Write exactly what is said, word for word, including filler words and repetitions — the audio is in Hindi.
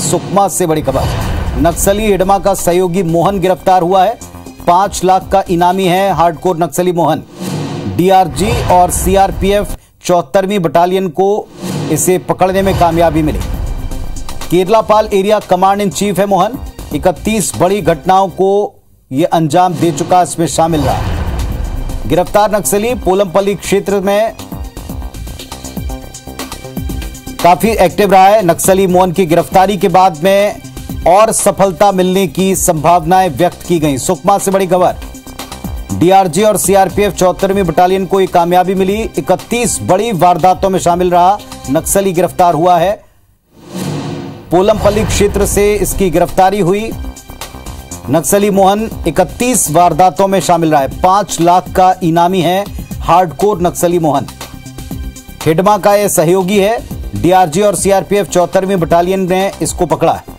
सुकमा से बड़ी खबर, नक्सली हिडमा का सहयोगी मोहन गिरफ्तार हुआ है। पांच लाख का इनामी है हार्डकोर नक्सली मोहन। डीआरजी और सीआरपीएफ चौहत्तरवीं बटालियन को इसे पकड़ने में कामयाबी मिली। Kerlapal area command in chief है मोहन। इकतीस बड़ी घटनाओं को ये अंजाम दे चुका, इसमें शामिल रहा। गिरफ्तार नक्सली पोलमपली क्षेत्र में काफी एक्टिव रहा है। नक्सली मोहन की गिरफ्तारी के बाद में और सफलता मिलने की संभावनाएं व्यक्त की गईं। सुकमा से बड़ी खबर, डीआरजी और सीआरपीएफ चौहत्तरवीं बटालियन को ये कामयाबी मिली। इकतीस बड़ी वारदातों में शामिल रहा, नक्सली गिरफ्तार हुआ है। पोलमपली क्षेत्र से इसकी गिरफ्तारी हुई। नक्सली मोहन इकतीस वारदातों में शामिल रहा है। पांच लाख का इनामी है हार्डकोर नक्सली मोहन। हिडमा का यह सहयोगी है। डीआरजी और सीआरपीएफ चौहत्तरवीं बटालियन ने इसको पकड़ा है।